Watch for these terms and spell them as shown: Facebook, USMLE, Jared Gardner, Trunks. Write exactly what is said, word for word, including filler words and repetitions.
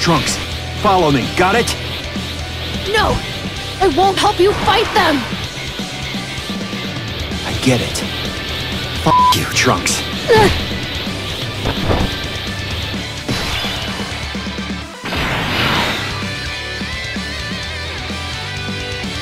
Trunks, follow me, got it? No! I won't help you fight them! I get it. Fuck you, Trunks.